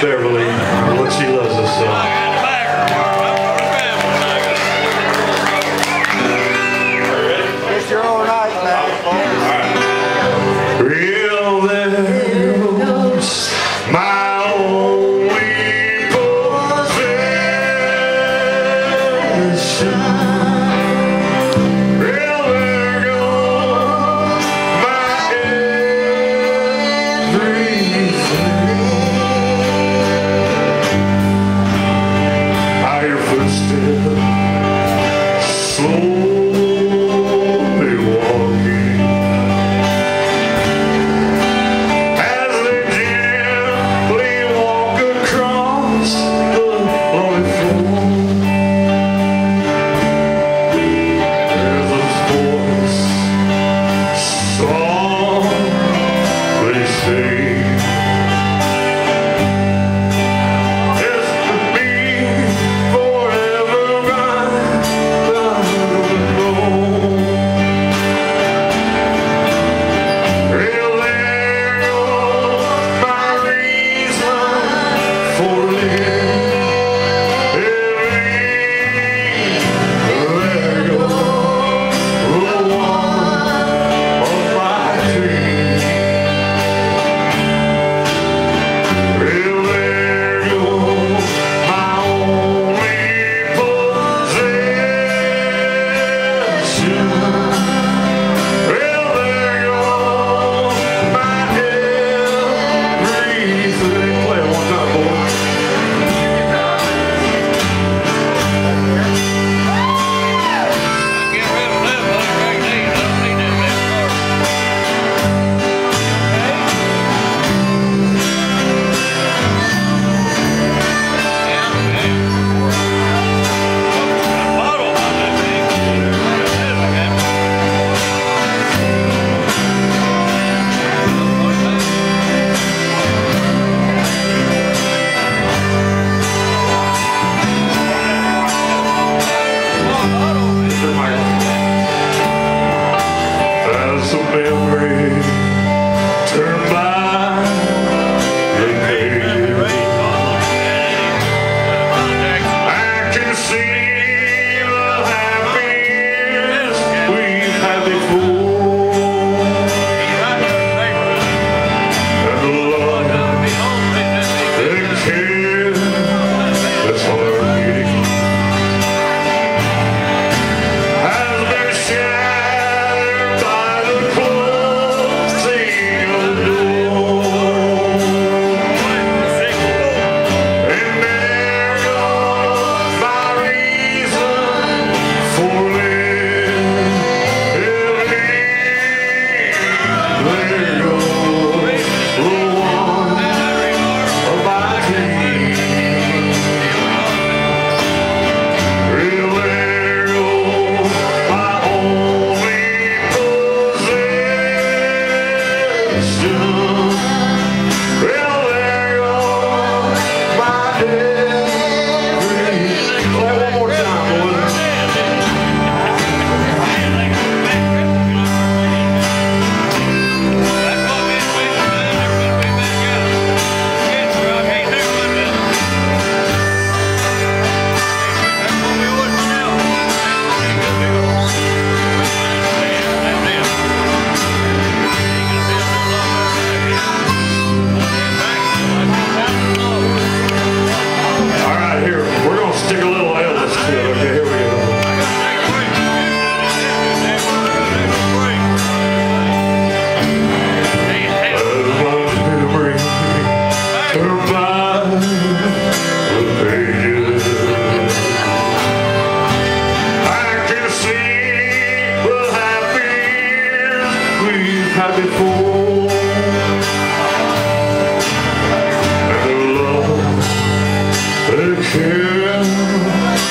Beverly. Look, she loves this song.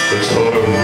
It's over.